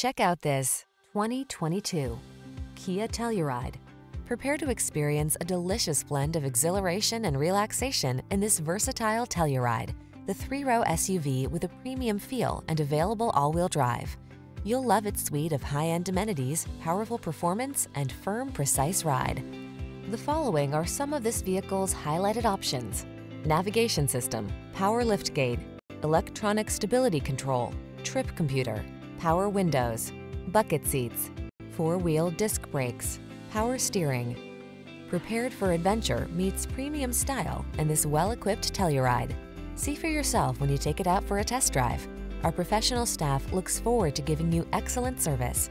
Check out this 2022 Kia Telluride. Prepare to experience a delicious blend of exhilaration and relaxation in this versatile Telluride, the three-row SUV with a premium feel and available all-wheel drive. You'll love its suite of high-end amenities, powerful performance, and firm, precise ride. The following are some of this vehicle's highlighted options: navigation system, power liftgate, electronic stability control, trip computer, power windows, bucket seats, four-wheel disc brakes, power steering. Prepared for adventure meets premium style in this well-equipped Telluride. See for yourself when you take it out for a test drive. Our professional staff looks forward to giving you excellent service.